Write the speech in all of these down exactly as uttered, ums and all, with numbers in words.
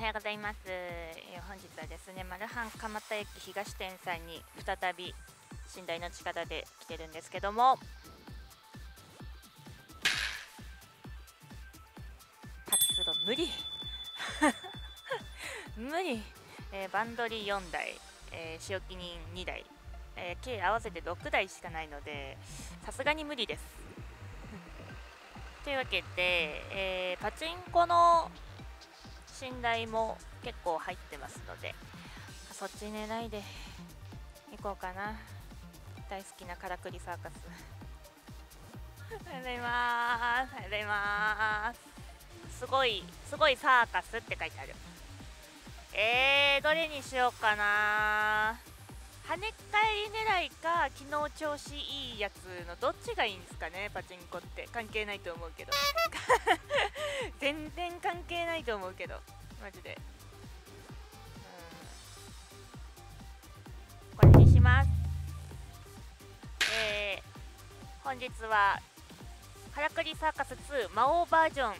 はようございます。本日はですね、マルハン蒲田駅東店さんに再び寝台の力で来てるんですけども、パチスロ無理無理、えー、バンドリーよんだい、えー、仕置き人にだい、えー、計合わせてろくだいしかないのでさすがに無理ですというわけで、えー、パチンコの寝台も結構入ってますので、そっち狙いで行こうかな。大好きなからくりサーカスおはようございます。おはようございます。すごいすごいサーカスって書いてある。えー、どれにしようかな。跳ね返り狙いか昨日調子いいやつのどっちがいいんですかね。パチンコって関係ないと思うけど全然関係ないと思うけどマジで、うん、これにします。えー、本日はからくりサーカスツー魔王バージョンを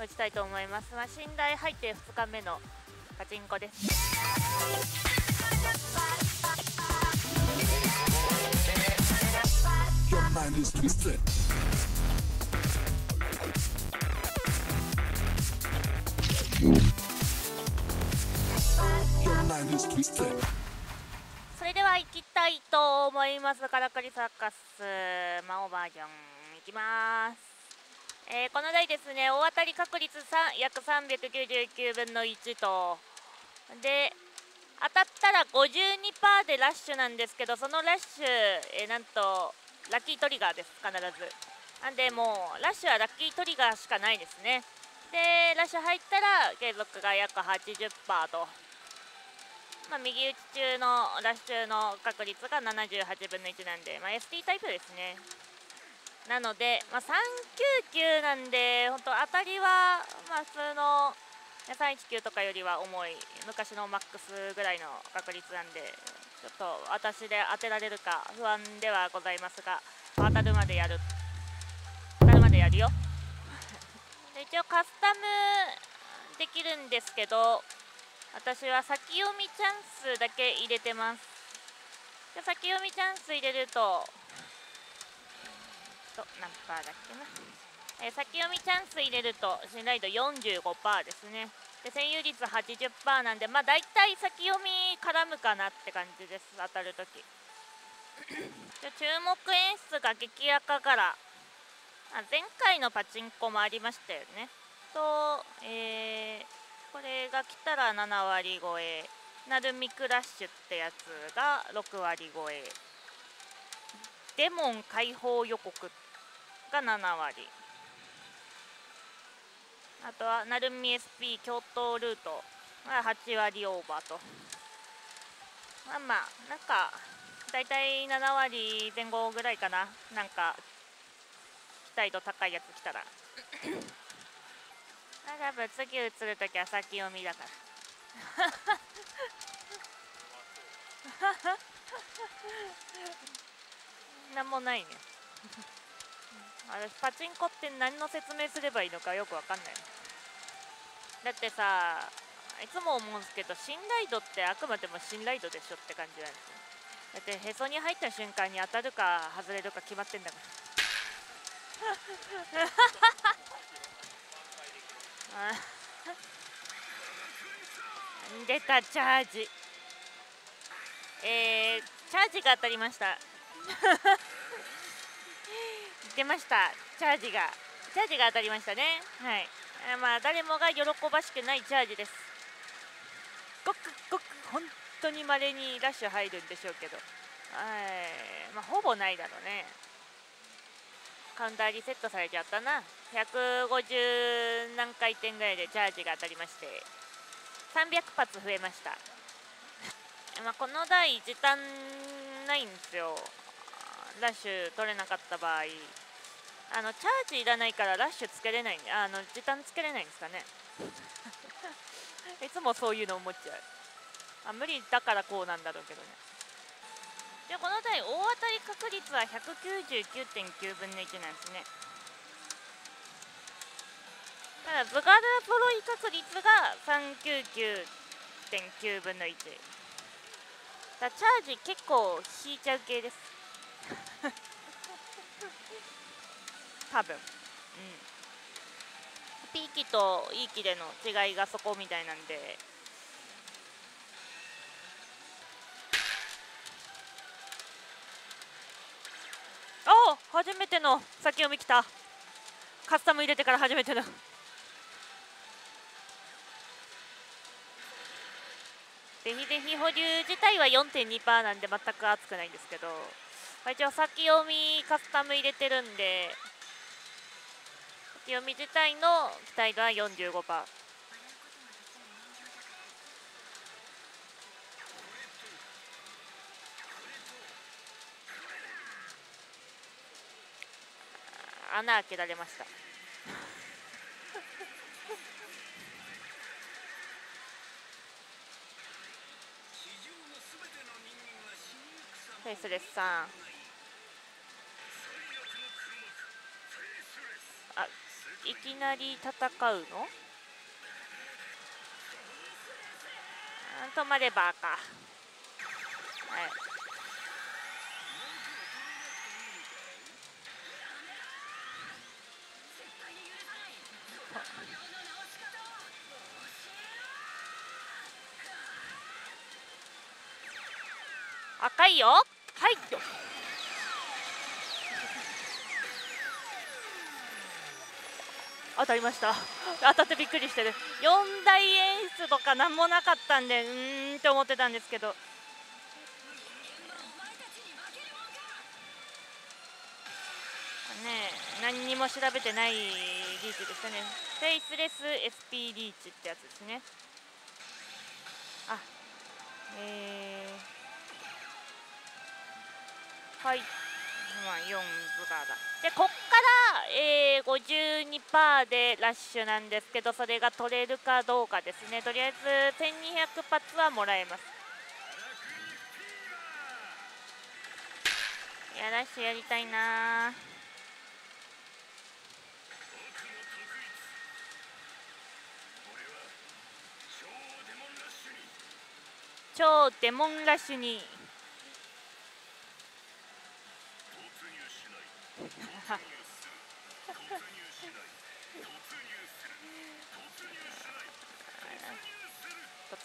打ちたいと思います。まあ、寝台入ってふつかめのパチンコです。それでは行きたいと思います。からくりサーカス魔王バージョン行きます。えー、この台ですね、大当たり確率約さんびゃくきゅうじゅうきゅうぶんのいちとで、当たったら ごじゅうにパーセント でラッシュなんですけど、そのラッシュ、えー、なんとラッキートリガーです。必ずなんでもうラッシュはラッキートリガーしかないですね。でラッシュ入ったら継続が約 はちじゅうパーセント と、まあ、右打ち中のラッシュの確率がななじゅうはちぶんのいちなんで、まあ、エスティー タイプですね。なので、まあ、さんきゅうきゅうなんで本当当たりは、まあ、普通のさんいちきゅうとかよりは重い昔のマックスぐらいの確率なんで、ちょっと私で当てられるか不安ではございますが、当たるまでやる当たるまでやるよ。一応カスタムできるんですけど、私は先読みチャンスだけ入れてます。で先読みチャンス入れるとと何パーだっけな、えー、先読みチャンス入れると信頼度 よんじゅうごパーセント ですね。で占有率 はちじゅうパーセント なんで、まあ大体先読み絡むかなって感じです。当たるとき注目演出が激赤から、あ、前回のパチンコもありましたよね。と、えー、これが来たらななわり超え、なるみクラッシュってやつがろくわり超え、デモン解放予告がななわり、あとはなるみ エスピー 共闘ルートがはちわりオーバーと、まあまあなんかだいたいななわりぜん後ぐらいかな、なんか期待度高いやつ来たら多分次映るときは先読みだからなんもないね私パチンコって何の説明すればいいのかよくわかんない。だってさ、いつも思うんですけど、信頼度ってあくまでも信頼度でしょって感じなんですよ。だってへそに入った瞬間に当たるか外れるか決まってんだから出たチャージ、えー、チャージが当たりました出ました、チャージがチャージが当たりましたね。はい、まあ誰もが喜ばしくないチャージです。ごくごく本当にまれにラッシュ入るんでしょうけど、えー、まあほぼないだろうね。カウンターリセットされちゃったな。ひゃくごじゅうなんかいてんぐらいでチャージが当たりましてさんびゃくぱつ増えましたまあこの台時短ないんですよ。ラッシュ取れなかった場合、あのチャージいらないからラッシュつけれない、あの時短つけれないんですかねいつもそういうの思っちゃう。あ、無理だからこうなんだろうけどね。でこの台大当たり確率は ひゃくきゅうじゅうきゅうてんきゅうぶんのいちなんですね。だからブガルボロイ確率が さんびゃくきゅうじゅうてんきゅうぶんのいち だ、チャージ結構引いちゃう系です多分、うん、ピーきとイーきでの違いがそこみたいなんで、あ、初めての先読みきた。カスタム入れてから初めてのデヒデヒ保留自体は よんてんにパーセント なんで全く熱くないんですけど、まあ、一応先読みカスタム入れてるんで先読み自体の期待度は よんじゅうごパーセント。 穴開けられましたフェイスレスさん、あ、いきなり戦うの？止まればか、はい、赤いよ、はい、当たりました。当たってびっくりしてる。よんだい演出とかなんもなかったんで、うーんって思ってたんですけど、ね、何にも調べてないリーチでしたね。フェイスレス エスピー リーチってやつですね。あ、えー、はい、よんぶがだで、こっから、えー、ごじゅうにパーセント でラッシュなんですけど、それが取れるかどうかですね。とりあえずせんにひゃくぱつはもらえます。いや、ラッシュやりたいなー。超デモンラッシュに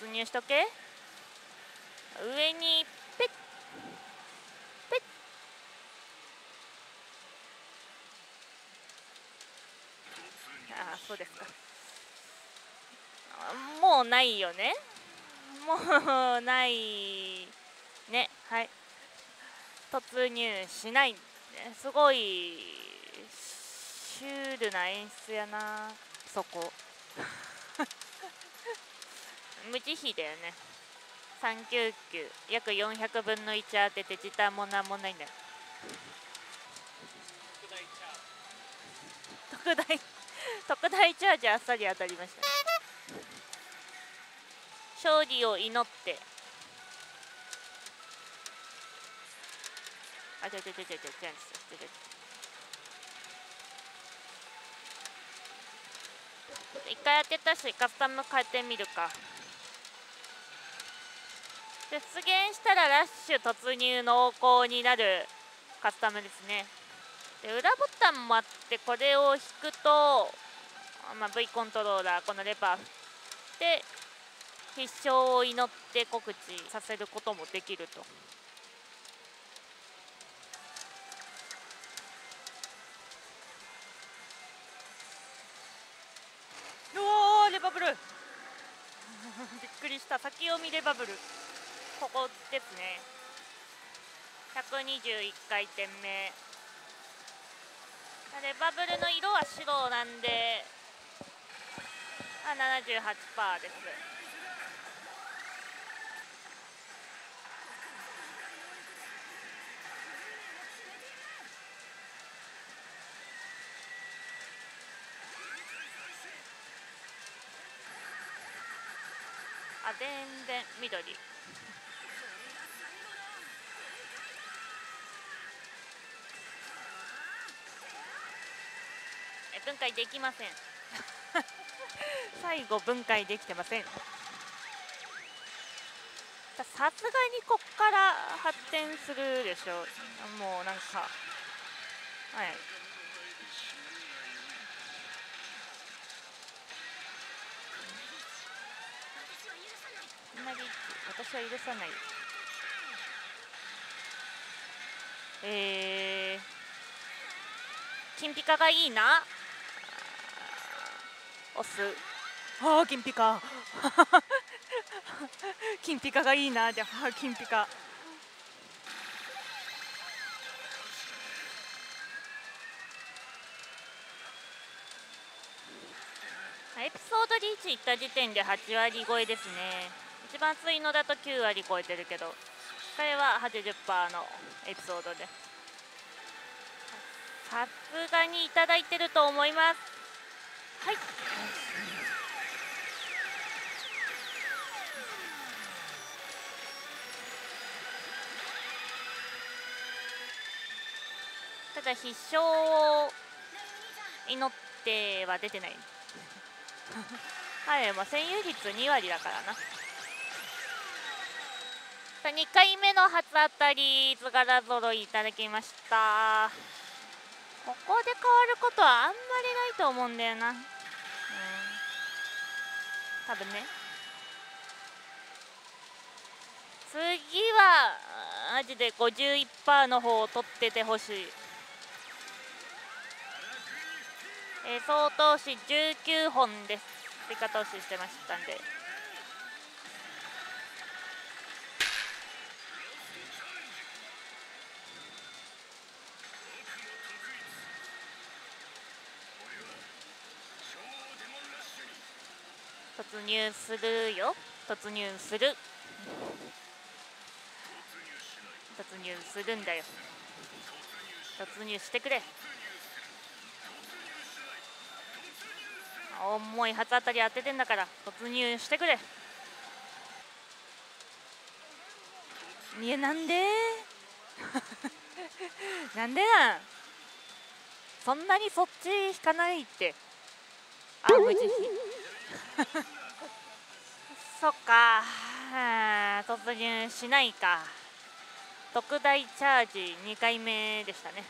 突入しとけ。上にペッペッ、ああ、そうですか。もうないよね、もうないね。はい、突入しない、すごいシュールな演出やなそこ無慈悲だよね。さんきゅうきゅう約よんひゃくぶんのいち当てて時短もなんもないんだよ。特大特大チャージあっさり当たりました。勝利を祈って、あ、ちょちょちょちょちょちょちょちょ、一回当てたしカスタム変えてみるか。出現したらラッシュ突入濃厚になるカスタムですね。で、裏ボタンもあって、これを引くと、まあ、V コントローラー、このレバーで必勝を祈って告知させることもできると。おー、レバブルびっくりした。先読みレバブル、ここですね。ひゃくにじゅういっかいてんめ、レバブルの色は白なんで、あ、 ななじゅうはちパーセント です。あ、全然緑分解できません最後分解できてません。さすがにこっから発展するでしょう。もうなんか、はい、あんまり私は許さない。えー、金ピカがいいな。押す。ああ、金ピカ。金ピカがいいな。じゃあ金ピカ。エピソードリーチいった時点ではち割超えですね。一番熱いのだときゅう割超えてるけど、これは はちじゅっパーセント のエピソードで。さすがにいただいてると思います。はい、ただ必勝を祈っては出てないはい、まあ、占有率に割だからな。さあにかいめの初当たり図柄ぞろいいただきました。ここで変わることはあんまりないと思うんだよな、うん、多分ね。次はマジで ごじゅういちパーセント の方を取っててほしい。えー、総投資じゅうきゅうほんです。追加投資してましたんで。突入するよ。突入する。突入するんだよ。突入してくれ。重い初当たり当ててんだから突入してくれ。いや、なんでなんでなん、そんなにそっち引かないって。あ、無慈悲そっか、突入しないか。特大チャージにかいめでしたね。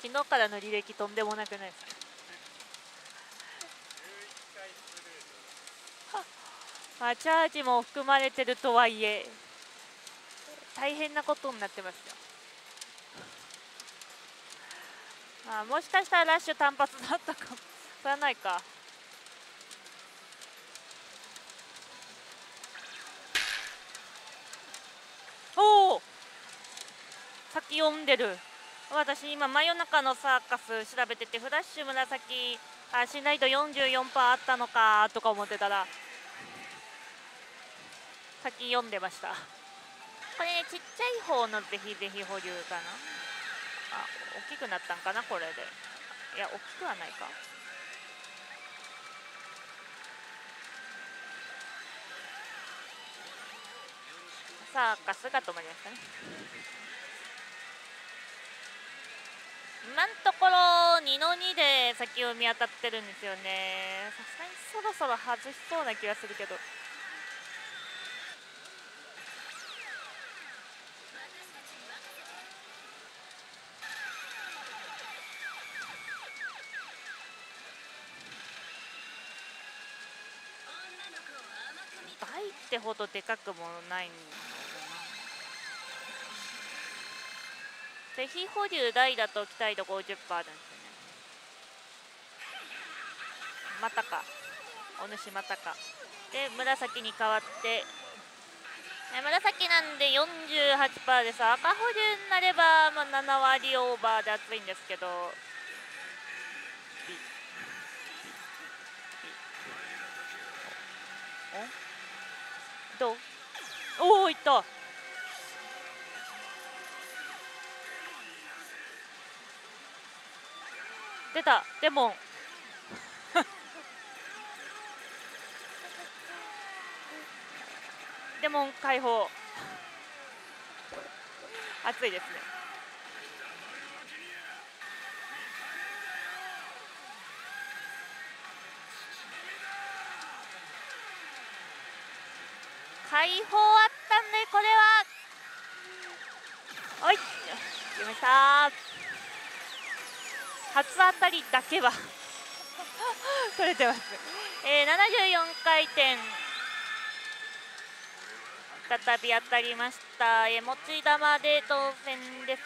昨日からの履歴とんでもなくないですか。まあ、チャージも含まれてるとはいえ大変なことになってますよ。まあ、もしかしたらラッシュ単発だったかもしれないか。おお、先読んでる。私今真夜中のサーカス調べてて、フラッシュ紫、あ、信頼度 よんじゅうよんパーセント あったのかとか思ってたら先読んでました。これちっちゃい方のぜひぜひ保留かな。あ、大きくなったんかなこれで。いや、大きくはないか。サーカスが止まりましたね。今のところにのにで先を見当たってるんですよね。さすがにそろそろ外しそうな気がするけど。倍ってほどでかくもないんです。ぜひ保留大だと期待度 ごじゅっパーセント なんですよね。またか、お主またか。で、紫に変わって、紫なんで よんじゅうはちパーセント です。赤保留になれば、まあ、なな割オーバーで熱いんですけど、おどう、おお、いった出たレモンレモン解放。熱いですね。解放あったんで、これはおい、よし決めた。初当たりだけは取れてます。えー、ななじゅうよんかいてん再び当たりました。えー、持ち玉で当選です。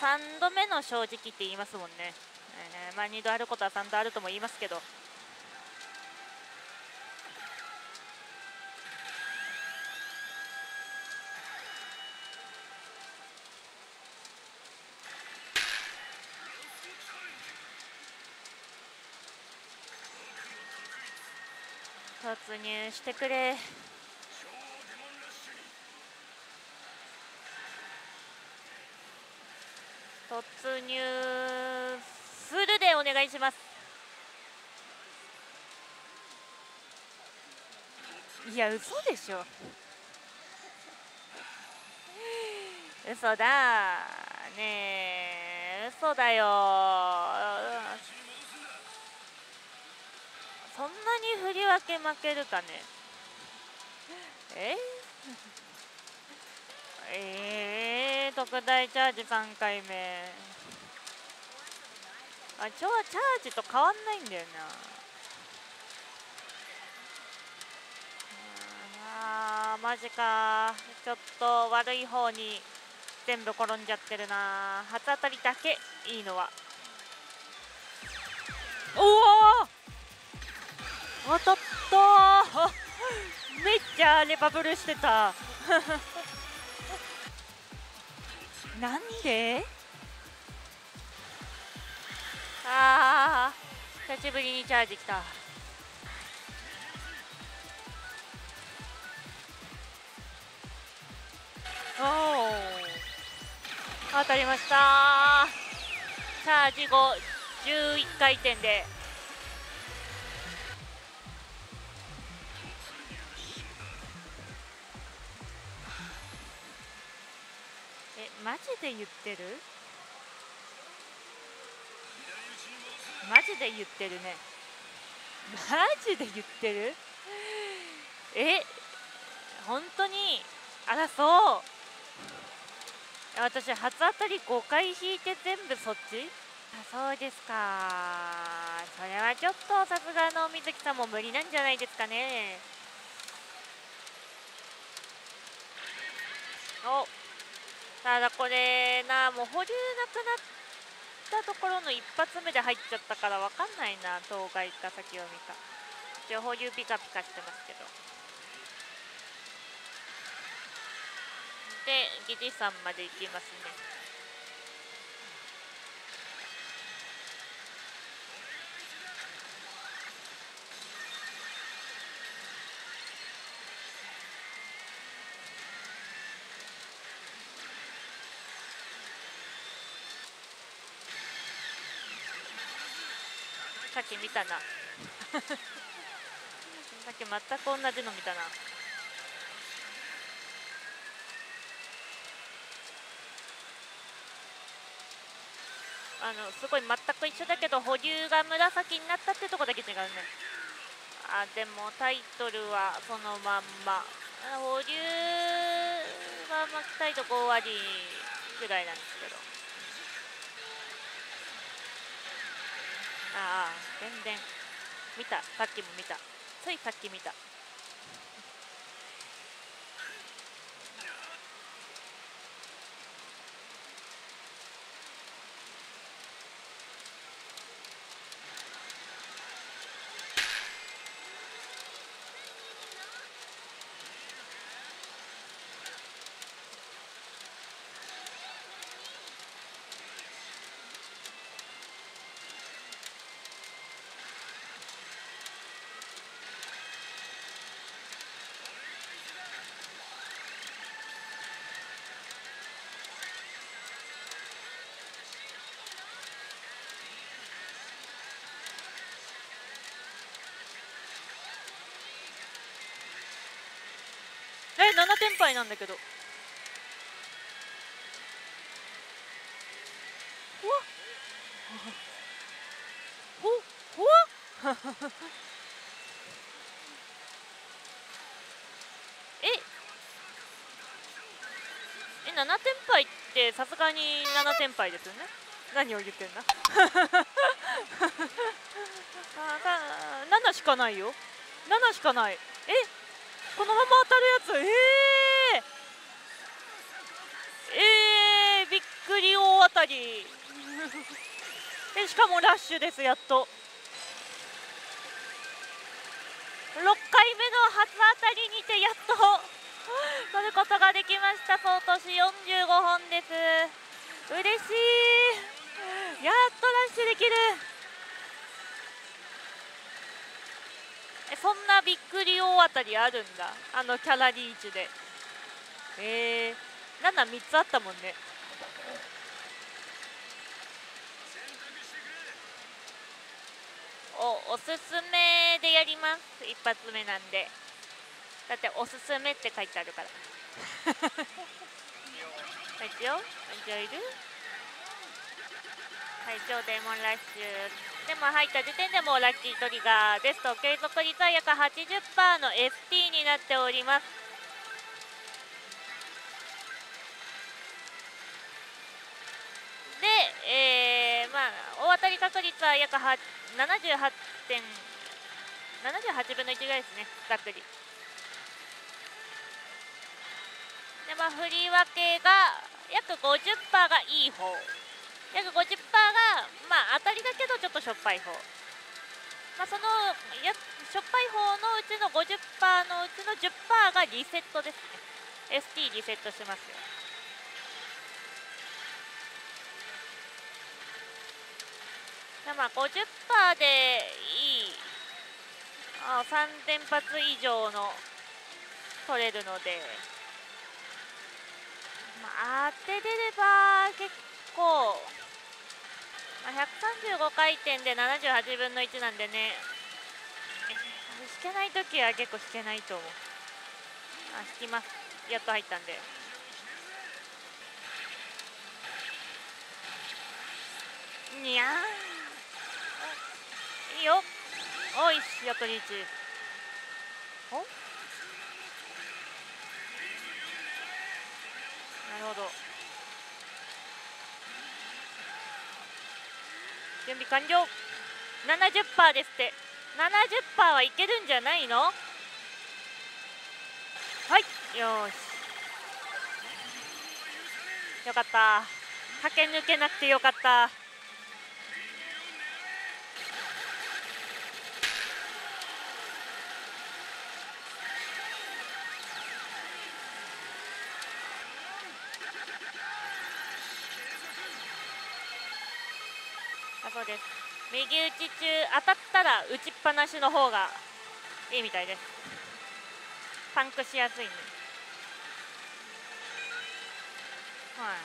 さんどめの正直って言いますもんね。えー、まあにどあることはさんどあるとも言いますけど、突入してくれ。突入フルでお願いします。いや嘘でしょ、嘘だねえ、嘘だよ。そんなに振り分け負けるかねええー特大チャージさんかいめ。あ、チャージと変わんないんだよな。あーマジか、ちょっと悪い方に全部転んじゃってるな。初当たりだけいいのは、おお当たった。めっちゃレバブルしてたなんで？あー久しぶりにチャージきた。おお当たりましたー。チャージ後じゅういっかいてんでマジで言ってる？マジで言ってるね。マジで言ってる？え、本当に？あらそう。私初当たりごかい引いて全部そっち？あ、そうですか。それはちょっとさすがの水木さんも無理なんじゃないですかね。お。ただこれな、もう保留なくなったところの一発目で入っちゃったから分かんないな、当該か先を見か。一応保留ピカピカしてますけど。で、ギリさんまで行きますね。さっき見たなさっき全く同じの見たな。あのすごい全く一緒だけど保留が紫になったってとこだけ違うね。あでもタイトルはそのまんま、保留は巻きたいとご割ぐらいなんですけど、ああ全然見た、さっきも見た、ついさっき見た。え、ななてんぱいなんだけど。うわっほほほええ、ななてんぱいってさすがにななてんぱいですよね。何を言ってんだ。ななしかないよ。ななしかない。え、このまま当たるやつ。えー、えー、びっくり大当たり。え、しかもラッシュです。やっとろっかいめの初当たりにてやっと取ることができました。総都市よんじゅうごほんです。嬉しい。やっとラッシュできる。え、そんなびっくり大当たりあるんだ、あのキャラリーチで。えー、ななみっつあったもんね。お, おすすめでやります。一発目なんで。だっておすすめって書いてあるから。会長、会長いる？会長デモンラッシュでも入った時点でもうラッキートリガーですと、継続率は約 はちじゅっパーセント の エスティー になっております。で、えー、まあ大当たり確率は約 はちパーセントななじゅうはちぶんのいちぐらいですね、ざっくり。で、まあ、振り分けが約 ごじゅっパーセント がいい方、約 ごじゅっパーセント が、まあ、当たりだけどちょっとしょっぱい方、まあ、そのやしょっぱい方のうちの ごじゅっパーセント のうちの じゅっパーセント がリセットですね。 エスティー リセットしますよ。まあ ごじゅっパーセント でいい、ああさんぜんぱつ以上の取れるので、まあ、当てれれば結構、まあ、ひゃくさんじゅうごかいてんでななじゅうはちぶんのいちなんでね、引けないときは結構引けないと思う。あ、引きます。やっと入ったんで。にゃーいいよ。おいし、やっとリーチ。お、なるほど。準備完了。 ななじゅっパーセント ですって。 ななじゅっパーセント はいけるんじゃないの。はい、よし、よかった。駆け抜けなくてよかった。そうです。右打ち中当たったら打ちっぱなしの方がいいみたいです。パンクしやすいね。は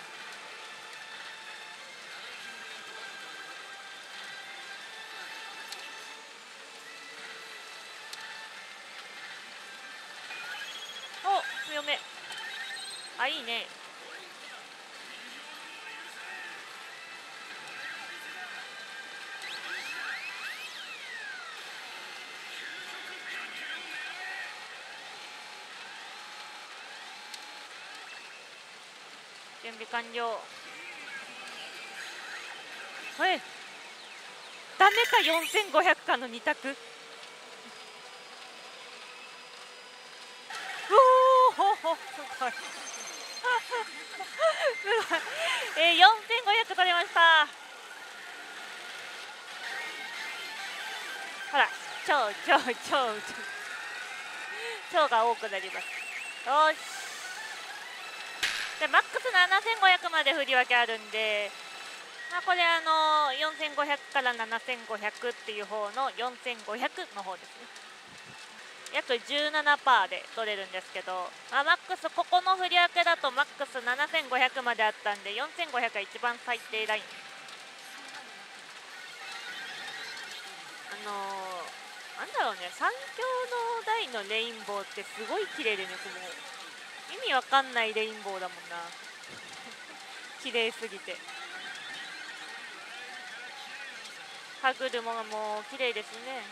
い、お、強め。あ、いいね。準備完了。え、ダメか。よんせんごひゃくかのに択。うおー、すごい。すごい。えー、よんせんごひゃく取れました。ほら、超超超超超が多くなります。よし、でマックスななせんごひゃくまで振り分けあるんで、まあ、これあのよんせんごひゃくからななせんごひゃくっていう方のよんせんごひゃくの方ですね。約 じゅうななパーセント で取れるんですけど、まあ、マックスここの振り分けだとマックスななせんごひゃくまであったんで、よんせんごひゃくが一番最低ライン。あのー、なんだろうね、三強の台のレインボーってすごい綺麗でね、すごい。意味わかんないレインボーだもんな。綺麗すぎて。歯車がもう綺麗ですね。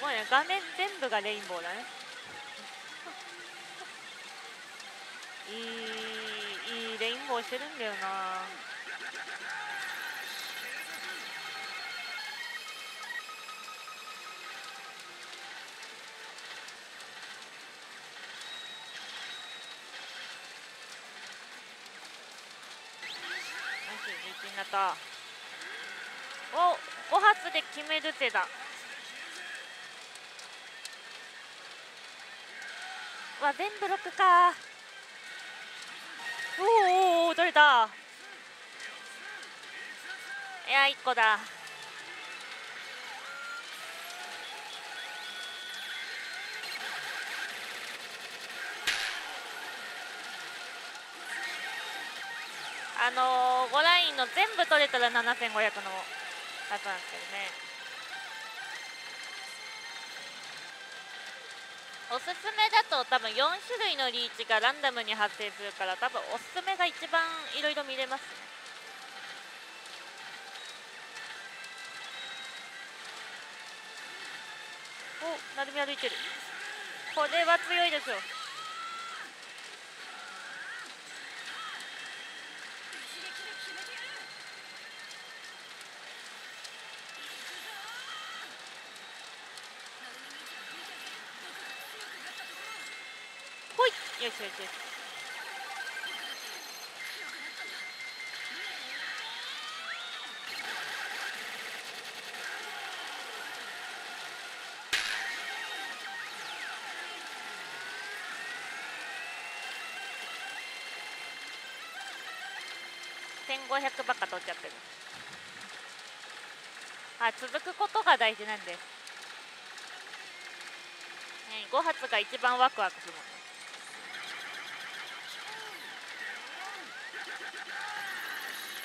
もうね、画面全部がレインボーだね。いい、いいレインボーしてるんだよな。になった。お、ご発で決める手だ。わ、全部ろくか。おーおー、取れた。いや、いっこだ。あのー、ごラインの全部取れたらななせんごひゃくのやつなんですけどね。おすすめだと多分よん種類のリーチがランダムに発生するから、多分おすすめが一番いろいろ見れますね。お、なるみ歩いてる。これは強いですよ。よしよしよし。せんごひゃくばっか取っちゃってる。あ、続くことが大事なんです、ね、ご発が一番ワクワクするもん。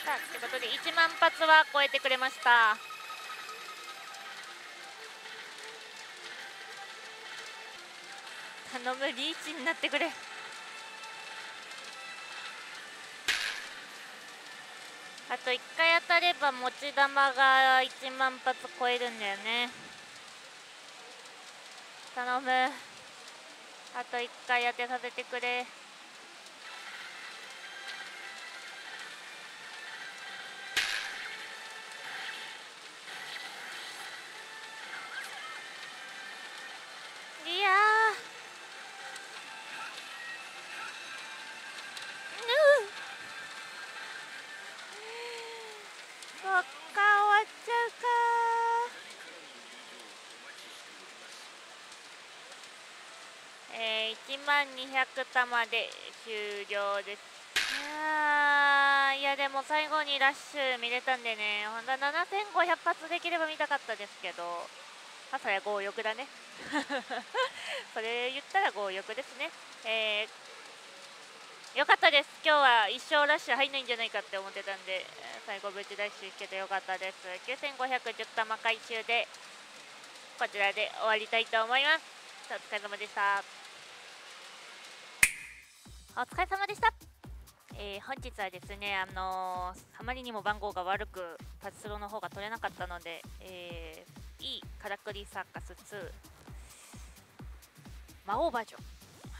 さあ、ということでいちまん発は超えてくれました。頼む、リーチになってくれ。あといっかい当たれば持ち玉がいちまん発超えるんだよね。頼む、あといっかい当てさせてくれ。いちまんにひゃくたまで終了です。いや、でも最後にラッシュ見れたんでね、ほんとななせんごひゃく発できれば見たかったですけど、まあそれは強欲だね。それ言ったら強欲ですね。えー、よかったです。今日は一生ラッシュ入んないんじゃないかって思ってたんで、最後無事ラッシュいけてよかったです。きゅうせんごひゃくじゅう玉回収で、こちらで終わりたいと思います。お疲れ様でした。お疲れ様でした、えー、本日はですね、あのー、あまりにも番号が悪くパチスロの方が取れなかったので、えー、いいからくりサーカスツー魔王バージョン、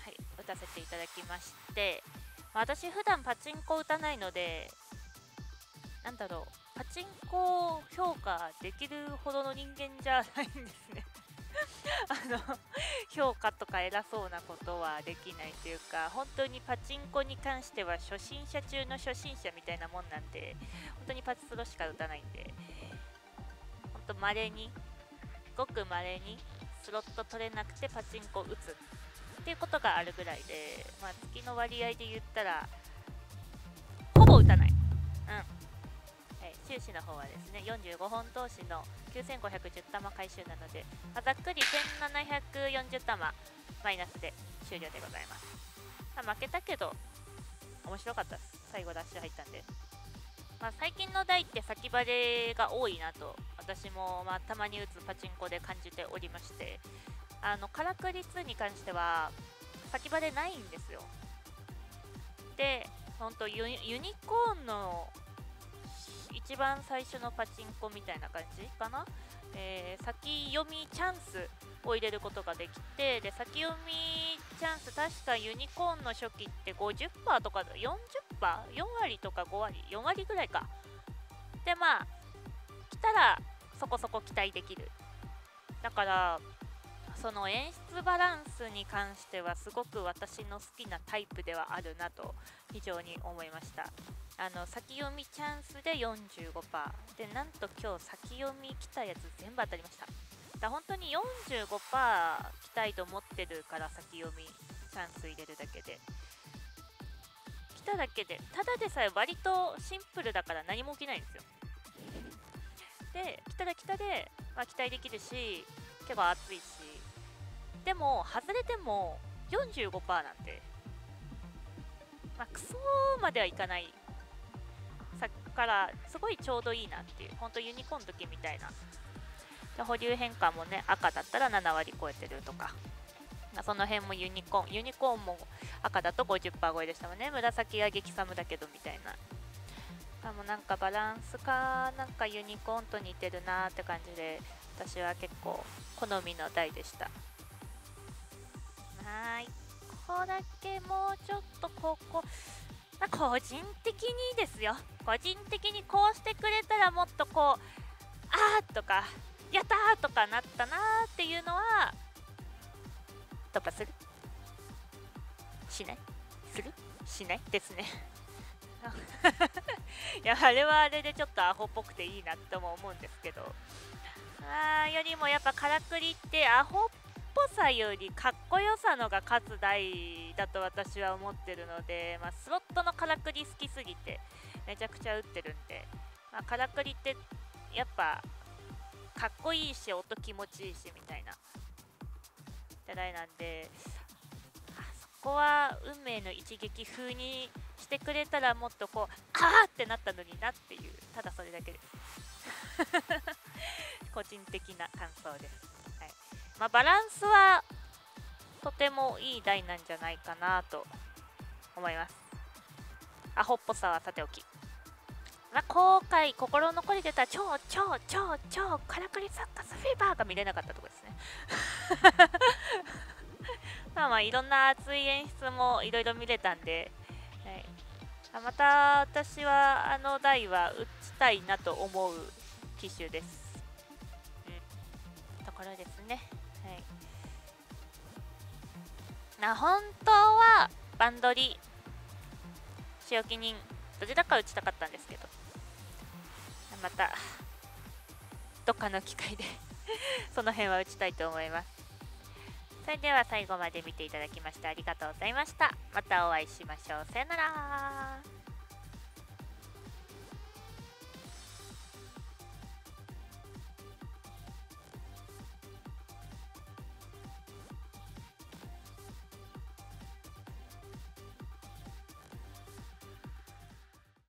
はい、打たせていただきまして、私普段パチンコ打たないので、なんだろう、パチンコを評価できるほどの人間じゃないんですね。あの評価とか偉そうなことはできないというか、本当にパチンコに関しては初心者中の初心者みたいなもんなんで、本当にパチスロしか打たないんで、本当まれに、ごくまれにスロット取れなくてパチンコ打つっていうことがあるぐらいで、まあ、月の割合で言ったらほぼ打たない。うん、収支の方はですね、よんじゅうごほん投資のきゅうせんごひゃくじゅう玉回収なので、まあ、ざっくりせんななひゃくよんじゅう玉マイナスで終了でございます。まあ、負けたけど面白かったです。最後ダッシュ入ったんで、まあ、最近の台って先バレが多いなと私もまあたまに打つパチンコで感じておりまして、あのからくりツーに関しては先バレないんですよ。で、ほんとユニコーンの一番最初のパチンコみたいな感じかな、えー、先読みチャンスを入れることができて、で先読みチャンス、確かユニコーンの初期って ごじゅっパーセント とか よんじゅっパーセント、 よん割とかご割、よん割ぐらいかで、まあ来たらそこそこ期待できる。だからその演出バランスに関してはすごく私の好きなタイプではあるなと非常に思いました。あの先読みチャンスで よんじゅうごパーセント で、なんと今日先読み来たやつ全部当たりました。だから本当に よんじゅうごパーセント 来たいと思ってるから、先読みチャンス入れるだけで来ただけで、ただでさえ割とシンプルだから何も起きないんですよ。で来たら来たで、まあ、期待できるし結構熱いし、でも外れても よんじゅうごパーセント なんて、まあ、クソまではいかないさからすごいちょうどいいなっていう、本当ユニコーンの時みたいな。で保留変換もね、赤だったらなな割超えてるとか、その辺もユニコーンユニコーンも赤だと ごじゅっパーセント 超えでしたもんね。紫は激寒だけどみたいな。もうなんかバランスかなんかユニコーンと似てるなーって感じで、私は結構好みの台でした。はい、ここだけもうちょっと、ここ個人的にですよ、個人的にこうしてくれたらもっとこうあーとかやったーとかなったなーっていうのは、突破するしないするしないですねいや、あれはあれでちょっとアホっぽくていいなとも思うんですけど、あーよりもやっぱからくりってアホっぽさよりかっこよさのが勝つ台だと私は思ってるので、まあ、スロットのからくり好きすぎてめちゃくちゃ打ってるんで、まあ、からくりってやっぱかっこいいし音気持ちいいしみたいな台なんで、ここは運命の一撃風にしてくれたらもっとこうあーってなったのになっていう、ただそれだけです個人的な感想です。はい、まあ、バランスはとてもいい台なんじゃないかなと思います。アホっぽさはさておき、まあ、後悔心残りでた超超超超からくりサッカースフィーバーが見れなかったところですねまあまあいろんな熱い演出もいろいろ見れたんで、はい、また私はあの台は打ちたいなと思う機種です、うん、ところですね。はい、な本当はバンドリ仕置き人どちらか打ちたかったんですけど、またどっかの機会でその辺は打ちたいと思います。それでは最後まで見ていただきましてありがとうございました。またお会いしましょう。さよなら。